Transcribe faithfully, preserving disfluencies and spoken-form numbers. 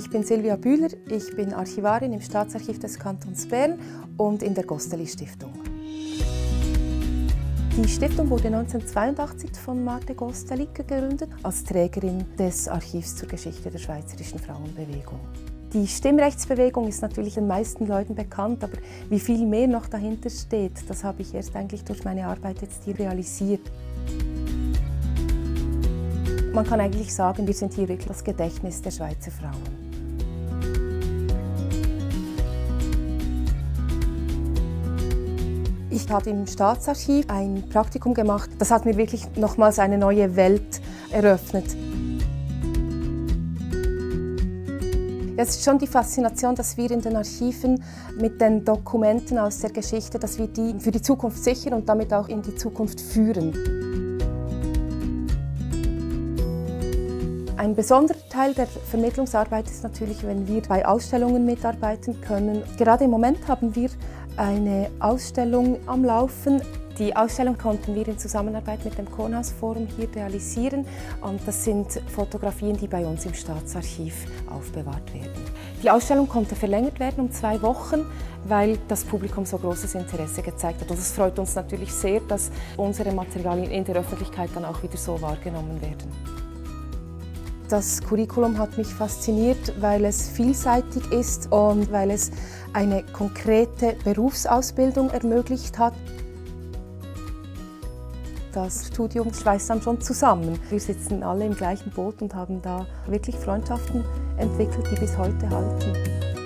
Ich bin Silvia Bühler, ich bin Archivarin im Staatsarchiv des Kantons Bern und in der Gosteli-Stiftung. Die Stiftung wurde neunzehnhundertzweiundachtzig von Marta Gosteli gegründet als Trägerin des Archivs zur Geschichte der schweizerischen Frauenbewegung. Die Stimmrechtsbewegung ist natürlich den meisten Leuten bekannt, aber wie viel mehr noch dahinter steht, das habe ich erst eigentlich durch meine Arbeit jetzt hier realisiert. Man kann eigentlich sagen, wir sind hier wirklich das Gedächtnis der Schweizer Frauen. Ich habe im Staatsarchiv ein Praktikum gemacht. Das hat mir wirklich nochmals eine neue Welt eröffnet. Es ist schon die Faszination, dass wir in den Archiven mit den Dokumenten aus der Geschichte, dass wir die für die Zukunft sichern und damit auch in die Zukunft führen. Ein besonderer Teil der Vermittlungsarbeit ist natürlich, wenn wir bei Ausstellungen mitarbeiten können. Gerade im Moment haben wir eine Ausstellung am Laufen. Die Ausstellung konnten wir in Zusammenarbeit mit dem Kornhausforum hier realisieren, und das sind Fotografien, die bei uns im Staatsarchiv aufbewahrt werden. Die Ausstellung konnte verlängert werden um zwei Wochen, weil das Publikum so großes Interesse gezeigt hat. Und es freut uns natürlich sehr, dass unsere Materialien in der Öffentlichkeit dann auch wieder so wahrgenommen werden. Das Curriculum hat mich fasziniert, weil es vielseitig ist und weil es eine konkrete Berufsausbildung ermöglicht hat. Das Studium schweißt dann schon zusammen. Wir sitzen alle im gleichen Boot und haben da wirklich Freundschaften entwickelt, die bis heute halten.